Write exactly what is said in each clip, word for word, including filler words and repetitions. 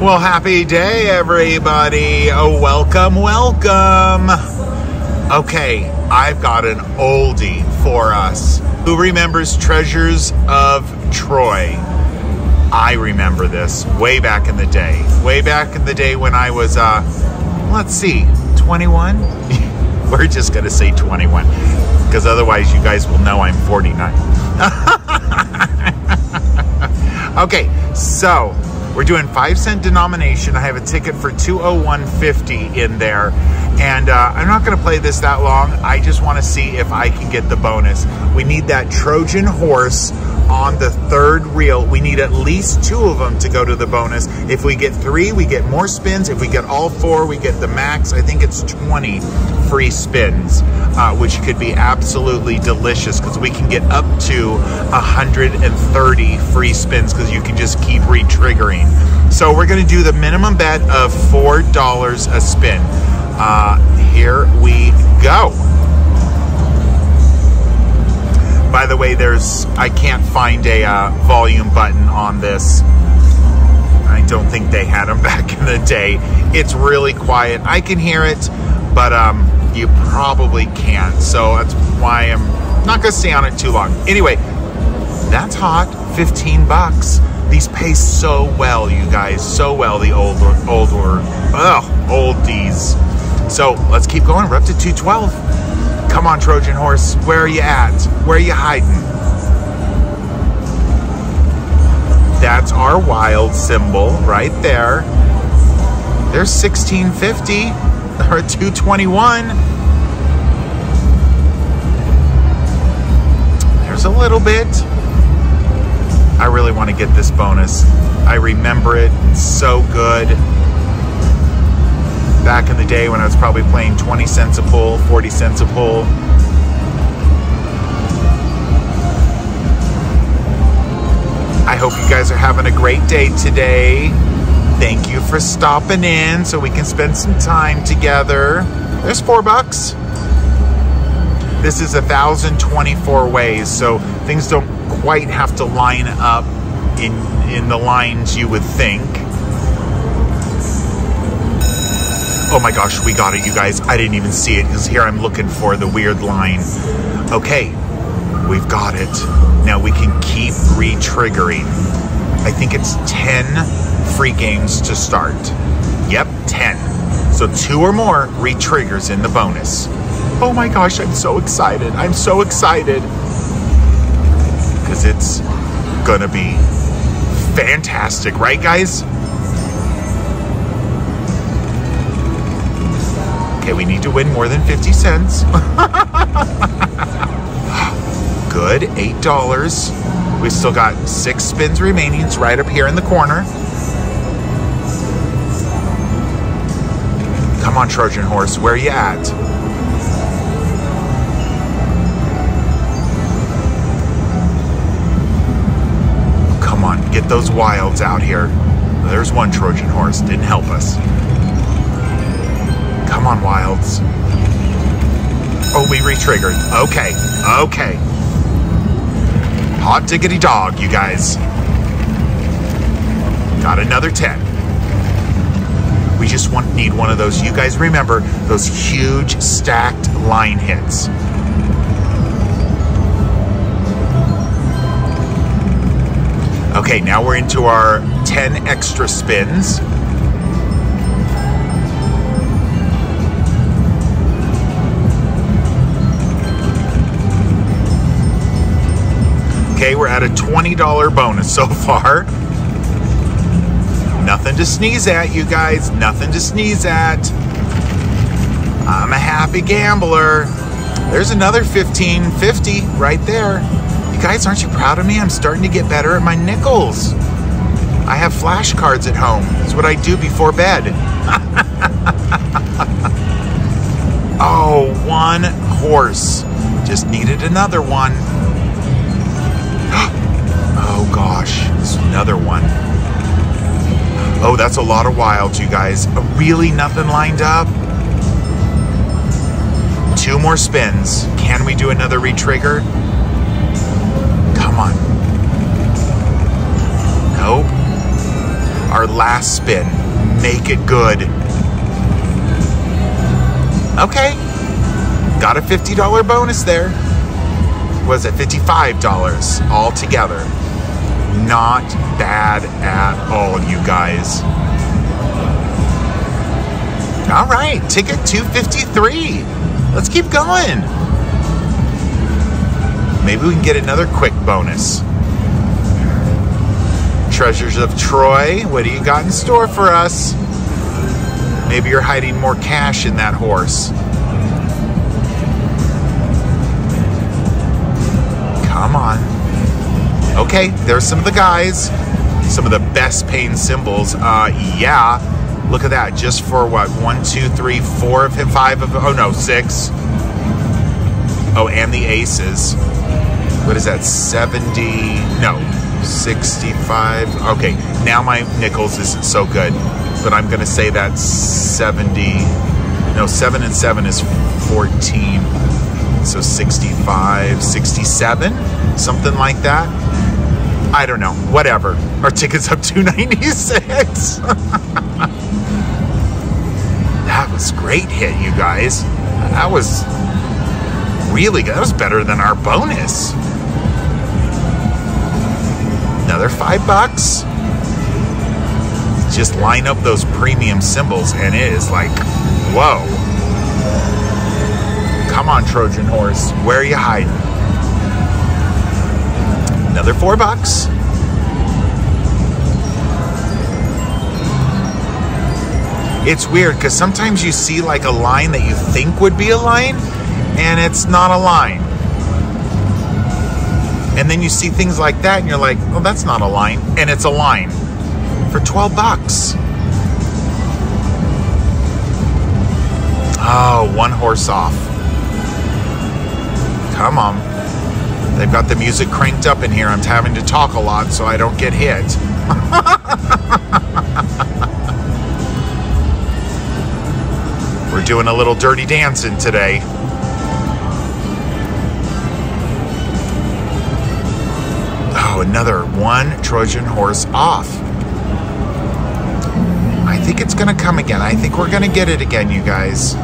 Well, happy day, everybody. Oh, welcome, welcome. Okay, I've got an oldie for us. Who remembers Treasures of Troy? I remember this way back in the day. Way back in the day when I was, uh, let's see, twenty-one? We're just going to say twenty-one, because otherwise you guys will know I'm forty-nine. Okay, so we're doing five cent denomination. I have a ticket for two oh one fifty in there. And uh, I'm not going to play this that long. I just want to see if I can get the bonus. We need that Trojan horse on the third reel. We need at least two of them to go to the bonus. If we get three, we get more spins. If we get all four, we get the max. I think it's twenty free spins, uh, which could be absolutely delicious because we can get up to one hundred thirty free spins because you can just keep re-triggering. So we're going to do the minimum bet of four dollars a spin. Uh, here we go. By the way, there's, I can't find a uh, volume button on this. I don't think they had them back in the day. It's really quiet. I can hear it, but um, you probably can't. So that's why I'm not gonna stay on it too long. Anyway, that's hot, fifteen bucks. These pay so well, you guys, so well, the old, old, ugh, oldies. So let's keep going. We're up to two twelve. Come on, Trojan horse. Where are you at? Where are you hiding? That's our wild symbol right there. There's sixteen fifty or two twenty-one. There's a little bit. I really want to get this bonus. I remember it. It's so good. Back in the day when I was probably playing twenty cents a pull, forty cents a pull. I hope you guys are having a great day today. Thank you for stopping in so we can spend some time together. There's four bucks. This is one thousand twenty-four ways, so things don't quite have to line up in, in the lines you would think. Oh my gosh, we got it, you guys. I didn't even see it, because here I'm looking for the weird line. Okay, we've got it. Now we can keep re-triggering. I think it's ten free games to start. Yep, ten. So two or more re-triggers in the bonus. Oh my gosh, I'm so excited. I'm so excited. Because it's gonna be fantastic, right, guys? Okay, we need to win more than fifty cents. Good, eight dollars. We still got six spins remaining. It's right up here in the corner. Come on, Trojan horse, where are you at? Come on, get those wilds out here. There's one Trojan horse, didn't help us. Come on, wilds. Oh, we re-triggered. Okay, okay. Hot diggity dog, you guys. Got another ten. We just want, need one of those. You guys remember those huge stacked line hits. Okay, now we're into our ten extra spins. Okay, we're at a twenty dollar bonus so far. Nothing to sneeze at, you guys. Nothing to sneeze at. I'm a happy gambler. There's another fifteen fifty right there. You guys, aren't you proud of me? I'm starting to get better at my nickels. I have flashcards at home. That's what I do before bed. Oh, one horse. Just needed another one. Oh gosh, it's another one. Oh, that's a lot of wilds, you guys. Really nothing lined up? Two more spins. Can we do another re-trigger? Come on. Nope. Our our last spin. Make it good. Okay. Got a fifty dollar bonus there. Was it fifty-five dollars altogether? Not bad at all, you guys. All right, ticket two fifty-three. Let's keep going. Maybe we can get another quick bonus. Treasures of Troy, what do you got in store for us? Maybe you're hiding more cash in that horse. Come on. Okay, there's some of the guys. Some of the best paying symbols. Uh, yeah, look at that. Just for what? One, two, three, four of him, five of him. Oh, no, six. Oh, and the aces. What is that? seventy. No, sixty-five. Okay, now my nickels isn't so good. But I'm going to say that's seventy. No, seven and seven is fourteen. So sixty-five, sixty-seven, something like that. I don't know, whatever. Our ticket's up two ninety-six. That was great hit, you guys. That was really good. That was better than our bonus. Another five bucks. Just line up those premium symbols and it is like, whoa. Come on, Trojan horse, where are you hiding? Another four bucks. It's weird, because sometimes you see like a line that you think would be a line, and it's not a line. And then you see things like that, and you're like, well, that's not a line, and it's a line for twelve bucks. Oh, one horse off. Come on. They've got the music cranked up in here. I'm having to talk a lot so I don't get hit. We're doing a little dirty dancing today. Oh, another one Trojan horse off. I think it's going to come again. I think we're going to get it again, you guys.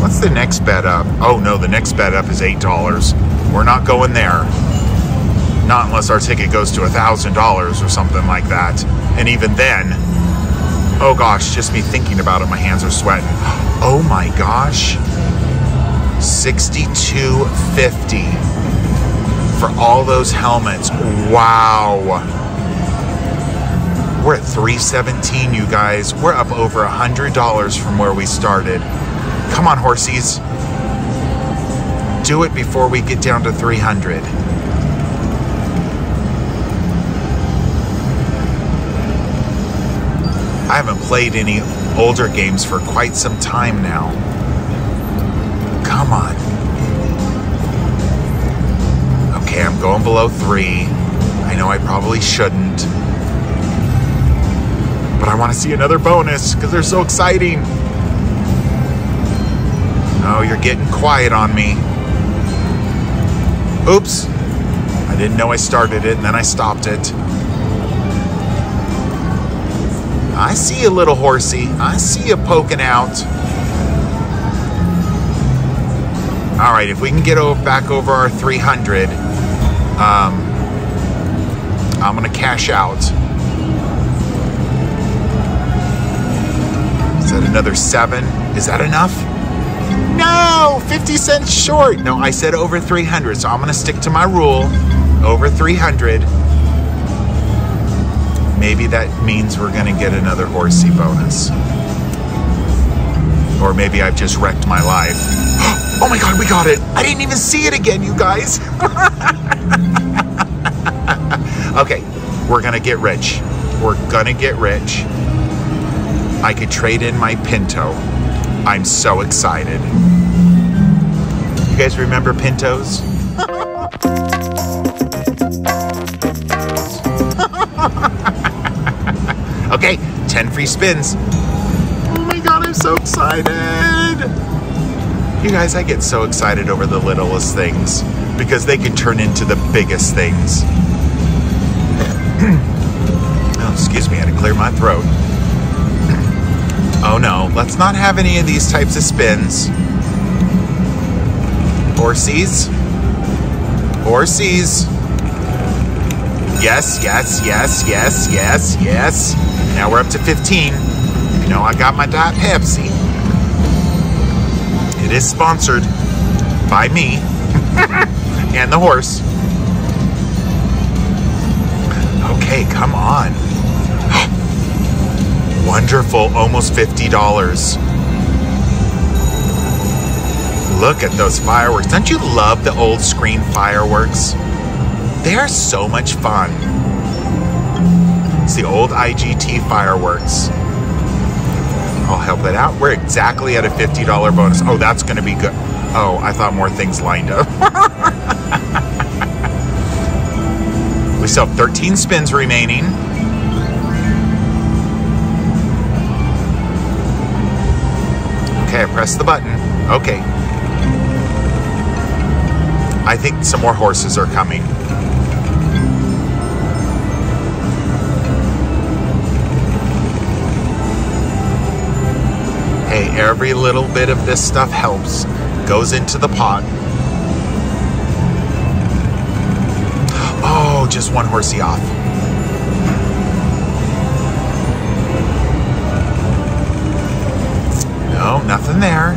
What's the next bet up? Oh no, the next bet up is eight dollars. We're not going there. Not unless our ticket goes to one thousand dollars or something like that. And even then, oh gosh, just me thinking about it, my hands are sweating. Oh my gosh, sixty-two fifty for all those helmets. Wow. We're at three seventeen, you guys. We're up over one hundred dollars from where we started. Come on, horsies. Do it before we get down to three hundred. I haven't played any older games for quite some time now. Come on. Okay, I'm going below three. I know I probably shouldn't. But I want to see another bonus because they're so exciting. Oh, you're getting quiet on me. Oops. I didn't know I started it, and then I stopped it. I see you, little horsey. I see you poking out. All right, if we can get over, back over our three hundred, um, I'm going to cash out. Is that another seven? Is that enough? No, fifty cents short. No, I said over three hundred, so I'm going to stick to my rule. Over three hundred. Maybe that means we're going to get another horsey bonus. Or maybe I've just wrecked my life. Oh my God, we got it. I didn't even see it again, you guys. Okay, we're going to get rich. We're going to get rich. I could trade in my Pinto. I'm so excited. You guys remember Pintos? Okay, ten free spins. Oh my God, I'm so excited. You guys, I get so excited over the littlest things because they can turn into the biggest things. in my throat. Oh no, let's not have any of these types of spins. Or C's. Or C's. Yes, yes, yes, yes, yes, yes. Now we're up to fifteen. You know I got my Diet Pepsi. It is sponsored by me and the horse. Okay, come on. Wonderful, almost fifty dollars. Look at those fireworks. Don't you love the old screen fireworks? They are so much fun. It's the old I G T fireworks. I'll help it out. We're exactly at a fifty dollar bonus. Oh, that's gonna be good. Oh, I thought more things lined up. We still have thirteen spins remaining. Okay, I pressed the button. Okay. I think some more horses are coming. Hey, every little bit of this stuff helps. Goes into the pot. Oh, just one horsey off. No, nothing there.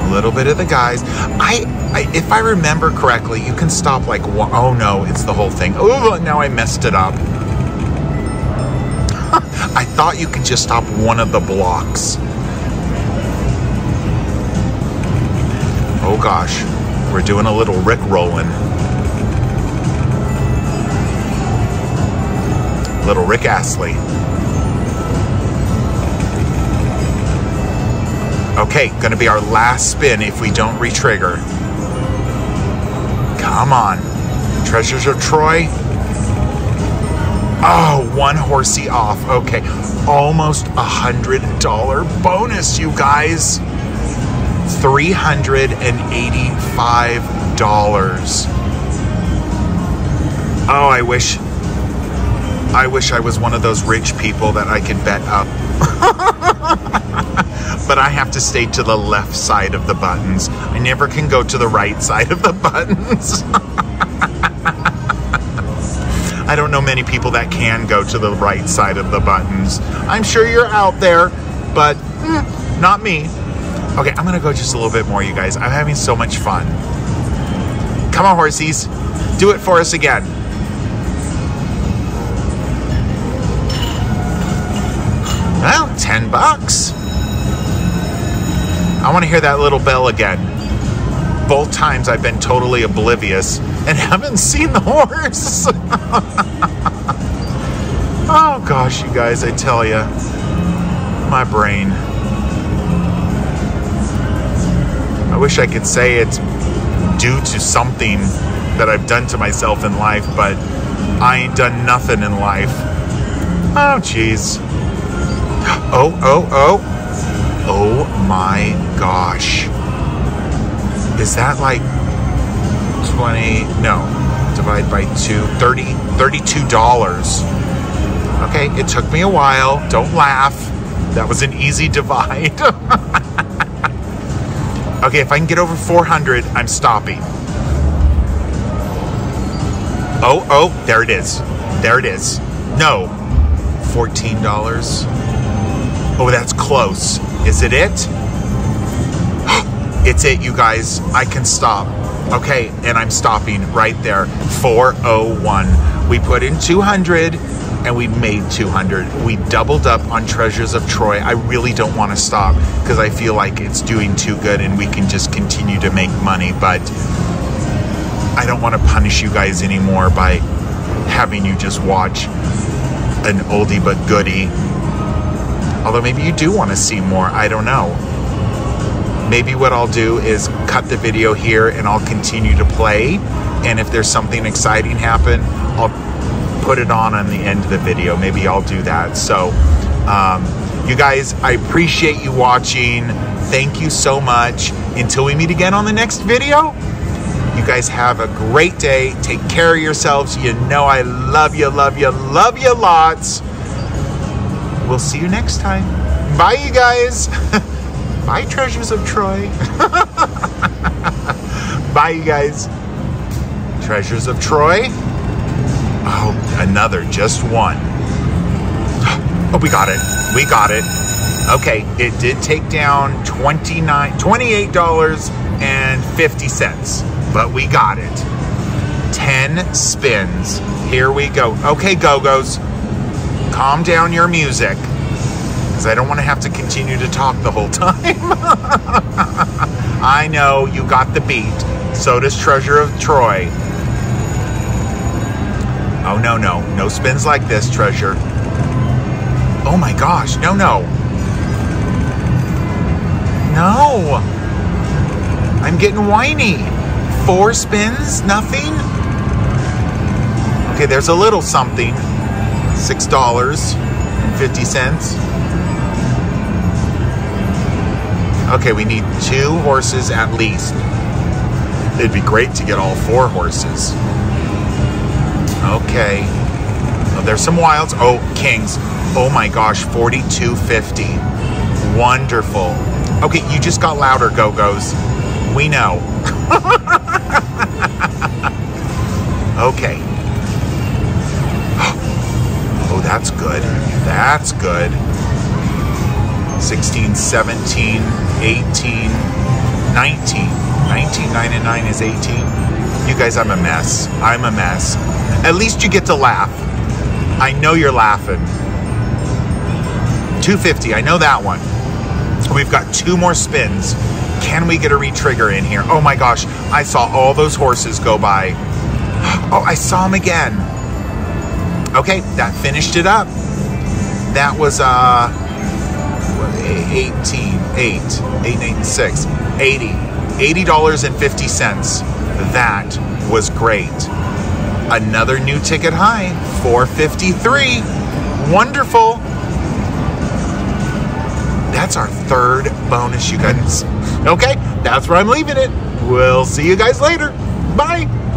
A little bit of the guys. I, I if I remember correctly, you can stop like, oh no, it's the whole thing. Oh, now I messed it up. I thought you could just stop one of the blocks. Oh gosh, we're doing a little Rick rolling. Little Rick Astley. Okay, gonna be our last spin if we don't re-trigger. Come on. Treasures of Troy. Oh, one horsey off. Okay, almost a hundred dollar bonus, you guys. three hundred eighty-five dollars. Oh, I wish I wish I was one of those rich people that I could bet up. But I have to stay to the left side of the buttons. I never can go to the right side of the buttons. I don't know many people that can go to the right side of the buttons. I'm sure you're out there, but mm, not me. Okay, I'm gonna go just a little bit more, you guys. I'm having so much fun. Come on, horsies. Do it for us again. Well, ten bucks. I want to hear that little bell again. Both times I've been totally oblivious and haven't seen the horse. Oh gosh, you guys, I tell you, my brain. I wish I could say it's due to something that I've done to myself in life, but I ain't done nothing in life. Oh jeez. Oh, oh, oh. Oh my gosh. Is that like twenty? No. Divide by two. thirty, thirty-two dollars. Okay, it took me a while. Don't laugh. That was an easy divide. Okay, if I can get over four hundred, I'm stopping. Oh, oh, there it is. There it is. No. fourteen dollars. Oh, that's close. Is it it? It's it, you guys. I can stop. Okay, and I'm stopping right there. four oh one. We put in two hundred and we made two hundred. We doubled up on Treasures of Troy. I really don't want to stop because I feel like it's doing too good and we can just continue to make money, but I don't want to punish you guys anymore by having you just watch an oldie but goodie. Although maybe you do want to see more, I don't know. Maybe what I'll do is cut the video here and I'll continue to play. And if there's something exciting happen, I'll put it on on the end of the video. Maybe I'll do that. So, um, you guys, I appreciate you watching. Thank you so much. Until we meet again on the next video, You guys have a great day. Take care of yourselves. You know I love you, love you, love you lots. We'll see you next time. Bye, you guys. Bye, treasures of Troy. Bye, you guys. Treasures of Troy. Oh, another, just one. Oh, we got it. We got it. Okay, it did take down twenty-nine, twenty-eight dollars and fifty cents. But we got it. ten spins. Here we go. Okay, Go-Go's. Calm down your music. Because I don't want to have to continue to talk the whole time. I know you got the beat. So does Treasure of Troy. Oh, no, no. No spins like this, Treasure. Oh, my gosh. No, no. No. I'm getting whiny. Four spins, nothing. Okay, there's a little something. Six dollars and fifty cents. Okay, we need two horses at least. It'd be great to get all four horses. Okay. Oh, there's some wilds. Oh, kings. Oh my gosh, forty-two fifty. Wonderful. Okay, you just got louder, Go-Go's. We know. Okay. Oh, that's good. That's good. sixteen, seventeen, eighteen, nineteen. nineteen, nine and nine is eighteen. You guys, I'm a mess. I'm a mess. At least you get to laugh. I know you're laughing. two fifty, I know that one. We've got two more spins. Can we get a re-trigger in here? Oh my gosh, I saw all those horses go by. Oh, I saw them again. Okay, that finished it up. That was uh, eighteen, eight, eight, eight, six, eighty. eighty dollars and fifty cents. That was great. Another new ticket high, four fifty-three. Wonderful. That's our third bonus, you guys. Okay, that's where I'm leaving it. We'll see you guys later. Bye.